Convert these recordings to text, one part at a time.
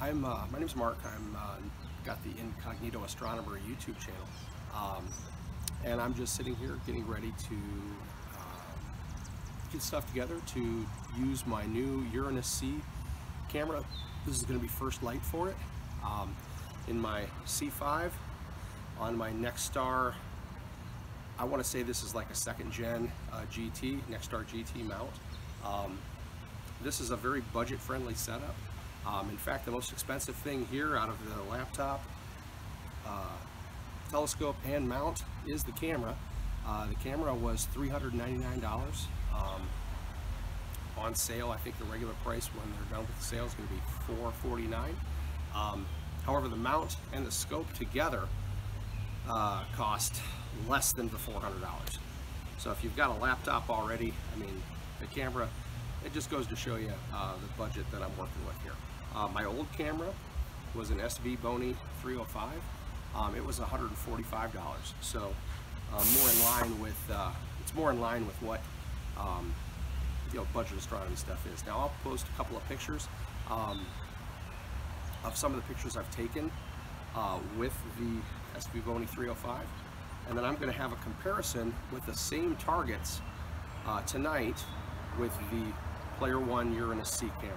My name's Mark. I'm got the Incognito Astronomer YouTube channel, and I'm just sitting here getting ready to get stuff together to use my new Uranus C camera. This is going to be first light for it in my C5 on my Nexstar. I want to say this is like a second gen GT, Nexstar GT mount. This is a very budget-friendly setup. In fact, the most expensive thing here out of the laptop, telescope, and mount is the camera. The camera was $399 on sale. I think the regular price when they're done with the sale is going to be $449. However, the mount and the scope together cost less than the $400. So if you've got a laptop already, I mean, the camera, it just goes to show you the budget that I'm working with here. My old camera was an SVBONY 305. It was $145, so it's more in line with what budget astronomy stuff is. Now I'll post a couple of pictures of some of the pictures I've taken with the SVBONY 305, and then I'm going to have a comparison with the same targets tonight with the Player One Uranus C camera.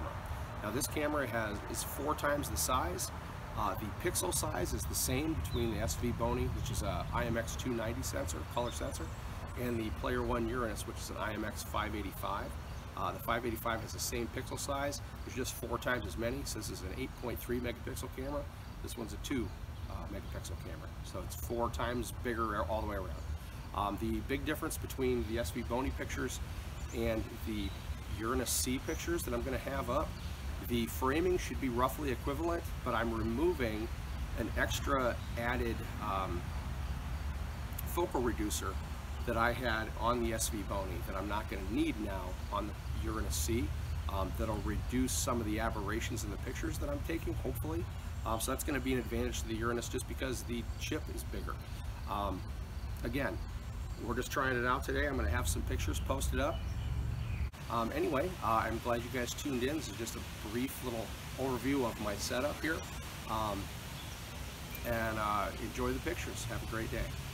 Now this camera is 4 times the size. The pixel size is the same between the SVBONY, which is a IMX290 sensor, color sensor, and the Player One Uranus, which is an IMX585. The 585 has the same pixel size. There's just 4 times as many. So this is an 8.3 megapixel camera. This one's a 2 megapixel camera. So it's 4 times bigger all the way around. The big difference between the SVBONY pictures and the Uranus C pictures that I'm going to have up, the framing should be roughly equivalent, but I'm removing an extra added focal reducer that I had on the SVBONY that I'm not going to need now on the Uranus C. That'll reduce some of the aberrations in the pictures that I'm taking, hopefully. So that's going to be an advantage to the Uranus just because the chip is bigger. Again, we're just trying it out today. I'm going to have some pictures posted up. Anyway, I'm glad you guys tuned in. This is just a brief little overview of my setup here. And enjoy the pictures. Have a great day.